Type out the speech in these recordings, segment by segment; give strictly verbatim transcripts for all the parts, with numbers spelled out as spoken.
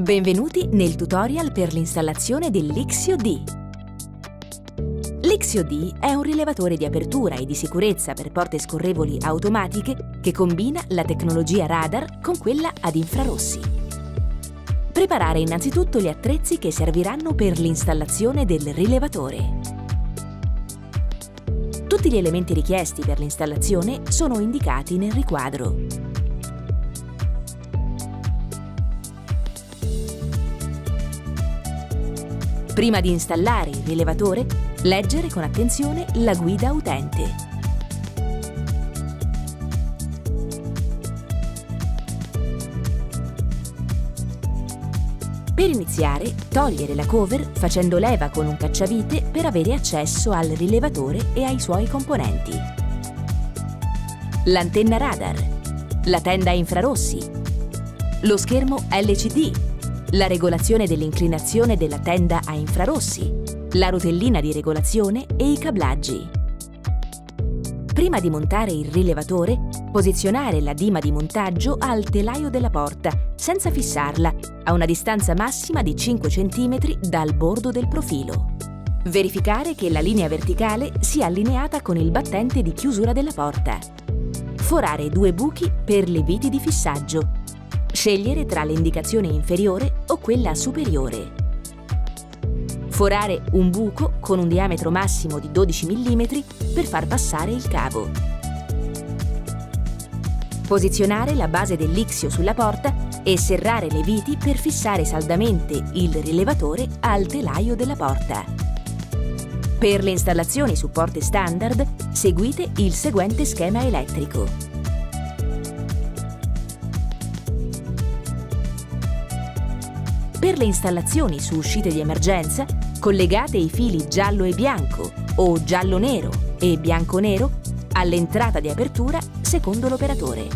Benvenuti nel tutorial per l'installazione dell'X I O D. L'X I O D è un rilevatore di apertura e di sicurezza per porte scorrevoli automatiche che combina la tecnologia radar con quella ad infrarossi. Preparare innanzitutto gli attrezzi che serviranno per l'installazione del rilevatore. Tutti gli elementi richiesti per l'installazione sono indicati nel riquadro. Prima di installare il rilevatore, leggere con attenzione la guida utente. Per iniziare, togliere la cover facendo leva con un cacciavite per avere accesso al rilevatore e ai suoi componenti. L'antenna radar, la tenda infrarossi, lo schermo L C D, la regolazione dell'inclinazione della tenda a infrarossi, la rotellina di regolazione e i cablaggi. Prima di montare il rilevatore, posizionare la dima di montaggio al telaio della porta, senza fissarla, a una distanza massima di cinque centimetri dal bordo del profilo. Verificare che la linea verticale sia allineata con il battente di chiusura della porta. Forare due buchi per le viti di fissaggio. Scegliere tra l'indicazione inferiore o quella superiore. Forare un buco con un diametro massimo di dodici millimetri per far passare il cavo. Posizionare la base dell'X I O sulla porta e serrare le viti per fissare saldamente il rilevatore al telaio della porta. Per le installazioni su porte standard, seguite il seguente schema elettrico. Per le installazioni su uscite di emergenza, collegate i fili giallo e bianco o giallo-nero e bianco-nero all'entrata di apertura secondo l'operatore.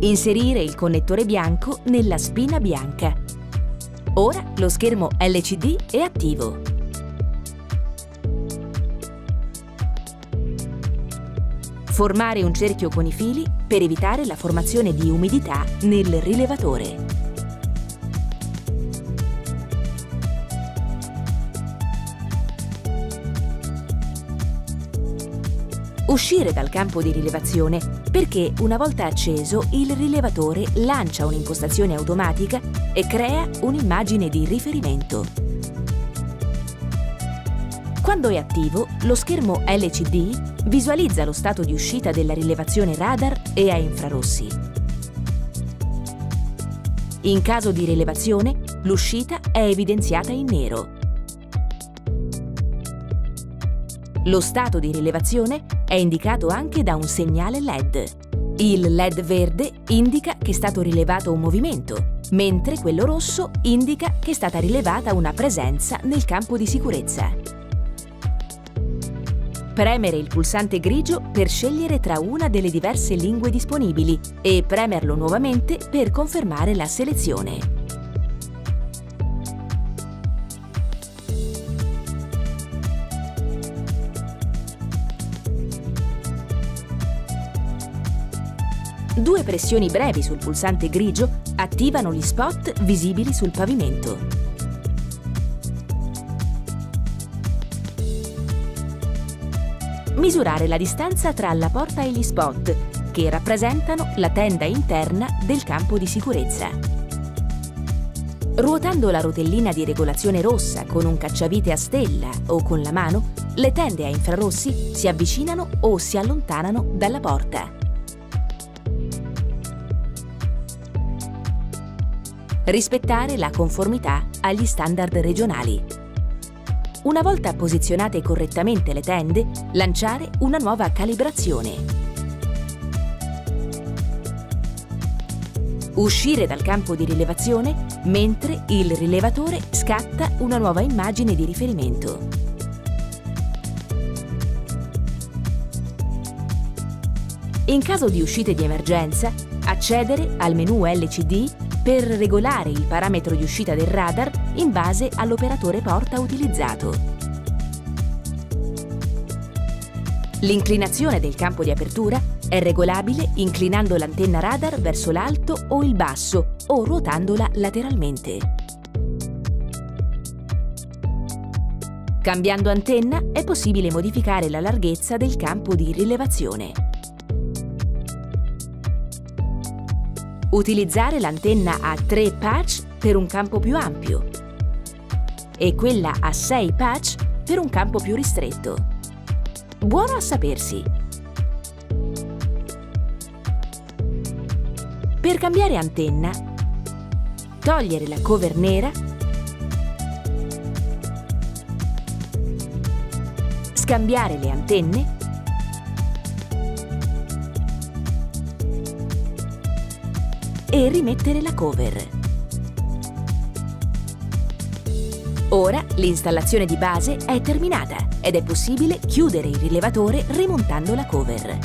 Inserire il connettore bianco nella spina bianca. Ora lo schermo L C D è attivo. Formare un cerchio con i fili per evitare la formazione di umidità nel rilevatore. Uscire dal campo di rilevazione perché una volta acceso il rilevatore lancia un'impostazione automatica e crea un'immagine di riferimento. Quando è attivo, lo schermo L C D visualizza lo stato di uscita della rilevazione radar e a infrarossi. In caso di rilevazione, l'uscita è evidenziata in nero. Lo stato di rilevazione è indicato anche da un segnale L E D. Il L E D verde indica che è stato rilevato un movimento, mentre quello rosso indica che è stata rilevata una presenza nel campo di sicurezza. Premere il pulsante grigio per scegliere tra una delle diverse lingue disponibili e premerlo nuovamente per confermare la selezione. Due pressioni brevi sul pulsante grigio attivano gli spot visibili sul pavimento. Misurare la distanza tra la porta e gli spot, che rappresentano la tenda interna del campo di sicurezza. Ruotando la rotellina di regolazione rossa con un cacciavite a stella o con la mano, le tende a infrarossi si avvicinano o si allontanano dalla porta. Rispettare la conformità agli standard regionali. Una volta posizionate correttamente le tende, lanciare una nuova calibrazione. Uscire dal campo di rilevazione mentre il rilevatore scatta una nuova immagine di riferimento. In caso di uscite di emergenza, accedere al menu L C D per regolare il parametro di uscita del radar in base all'operatore porta utilizzato. L'inclinazione del campo di apertura è regolabile inclinando l'antenna radar verso l'alto o il basso o ruotandola lateralmente. Cambiando antenna è possibile modificare la larghezza del campo di rilevazione. Utilizzare l'antenna a tre patch per un campo più ampio e quella a sei patch per un campo più ristretto. Buono a sapersi! Per cambiare antenna, togliere la cover nera, scambiare le antenne e rimettere la cover. Ora l'installazione di base è terminata ed è possibile chiudere il rilevatore rimontando la cover.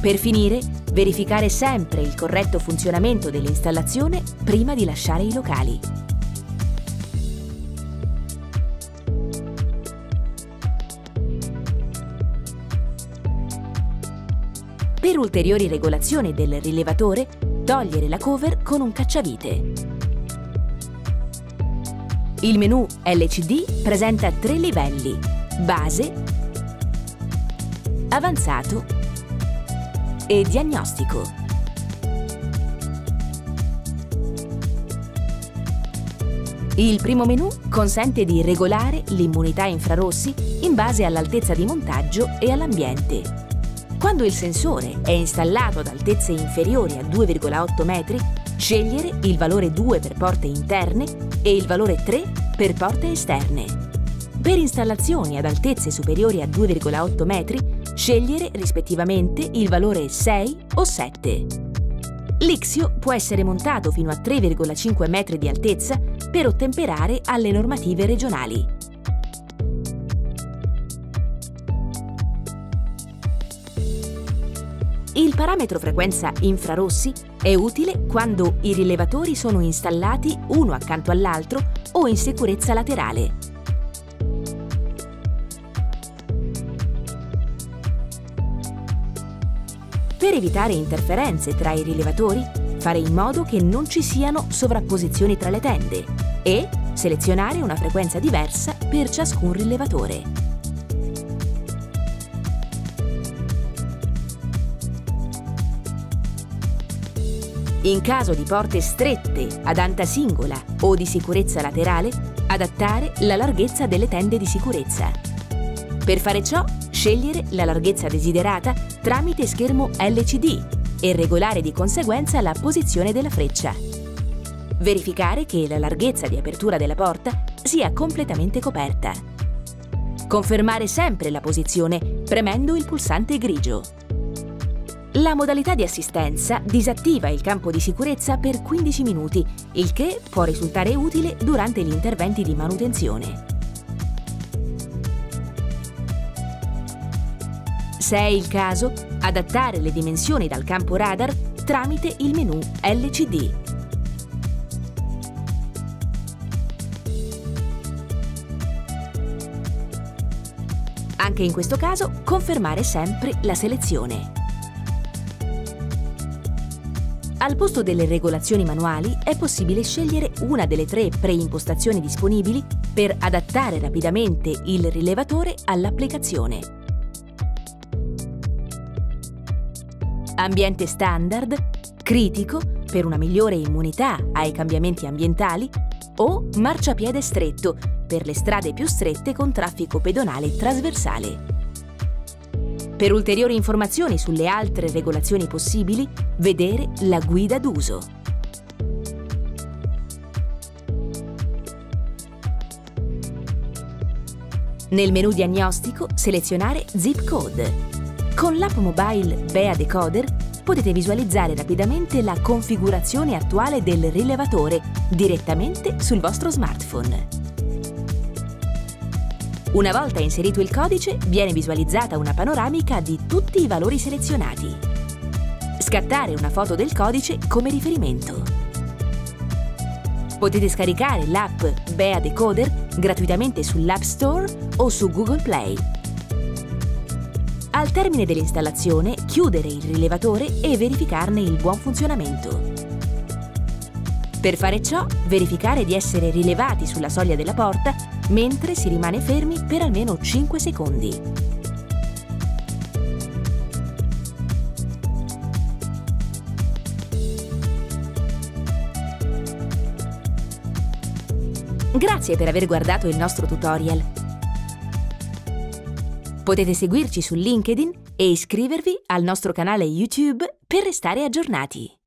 Per finire, verificare sempre il corretto funzionamento dell'installazione prima di lasciare i locali. Per ulteriori regolazioni del rilevatore, togliere la cover con un cacciavite. Il menu L C D presenta tre livelli: base, avanzato e diagnostico. Il primo menu consente di regolare l'immunità infrarossi in base all'altezza di montaggio e all'ambiente. Quando il sensore è installato ad altezze inferiori a due virgola otto metri, scegliere il valore due per porte interne e il valore tre per porte esterne. Per installazioni ad altezze superiori a due virgola otto metri, scegliere rispettivamente il valore sei o sette. L'Ixio può essere montato fino a tre virgola cinque metri di altezza per ottemperare alle normative regionali. Il parametro frequenza infrarossi è utile quando i rilevatori sono installati uno accanto all'altro o in sicurezza laterale. Per evitare interferenze tra i rilevatori, fare in modo che non ci siano sovrapposizioni tra le tende e selezionare una frequenza diversa per ciascun rilevatore. In caso di porte strette ad anta singola o di sicurezza laterale, adattare la larghezza delle tende di sicurezza. Per fare ciò, scegliere la larghezza desiderata tramite schermo L C D e regolare di conseguenza la posizione della freccia. Verificare che la larghezza di apertura della porta sia completamente coperta. Confermare sempre la posizione premendo il pulsante grigio. La modalità di assistenza disattiva il campo di sicurezza per quindici minuti, il che può risultare utile durante gli interventi di manutenzione. Se è il caso, adattare le dimensioni dal campo radar tramite il menu L C D. Anche in questo caso, confermare sempre la selezione. Al posto delle regolazioni manuali è possibile scegliere una delle tre preimpostazioni disponibili per adattare rapidamente il rilevatore all'applicazione. Ambiente standard, critico per una migliore immunità ai cambiamenti ambientali o marciapiede stretto per le strade più strette con traffico pedonale trasversale. Per ulteriori informazioni sulle altre regolazioni possibili, vedere la guida d'uso. Nel menu diagnostico selezionare Zip Code. Con l'app mobile B E A Decoder potete visualizzare rapidamente la configurazione attuale del rilevatore direttamente sul vostro smartphone. Una volta inserito il codice, viene visualizzata una panoramica di tutti i valori selezionati. Scattare una foto del codice come riferimento. Potete scaricare l'app B E A Decoder gratuitamente sull'App Store o su Google Play. Al termine dell'installazione, chiudere il rilevatore e verificarne il buon funzionamento. Per fare ciò, verificare di essere rilevati sulla soglia della porta mentre si rimane fermi per almeno cinque secondi. Grazie per aver guardato il nostro tutorial. Potete seguirci su LinkedIn e iscrivervi al nostro canale YouTube per restare aggiornati.